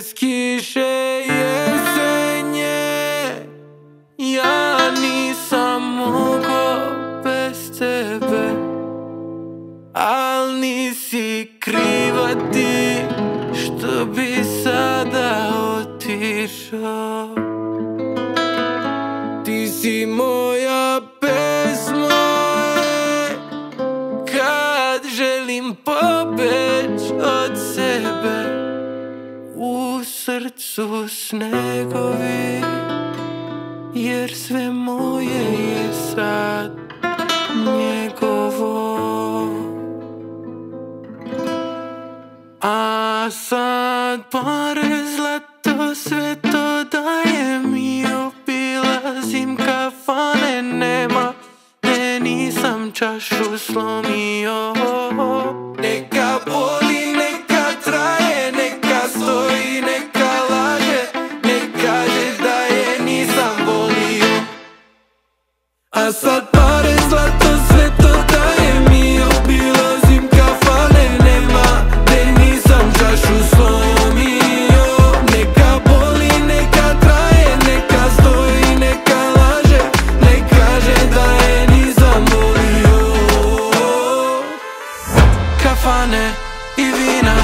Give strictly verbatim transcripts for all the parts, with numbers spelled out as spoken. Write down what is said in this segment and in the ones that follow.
Deschide jesenje, ja nisam mogao bez tebe, al nisi kriva ti što bi sada otišao. Ti si moja pesma kad želim pobeć od sebe. U srcu snegovi, jer sve moje je sad njegovo. A sad pare zlato, sve to dajem i obilazim kafane. Nema, ne nisam čašu slomio. Neka boli, neka traje, neka stoji, neka laže, nek kaže da je nisam volio. A sad pare zlato, sve to dajem i obilazim kafane. Nema, ne nisam čašu slomio. Neka boli, neka traje, neka stoji, neka laže, nek kaže da je nisam volio. Kafane i vina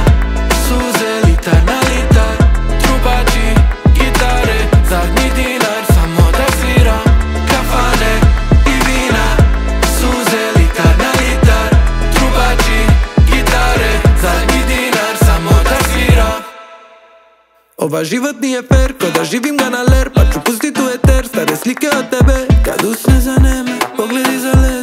su zeli na litar, trubači, gitare, zadnji dinar, samo da sviram. Kafane i vina, suze litar na litar, trubači, gitare, zadnji dinar, samo da sviram. Ova život nije fair, ko da živim ga na ler, pa ću pustit u eter stare slike od tebe, kad usne za neme, pogledi za ler.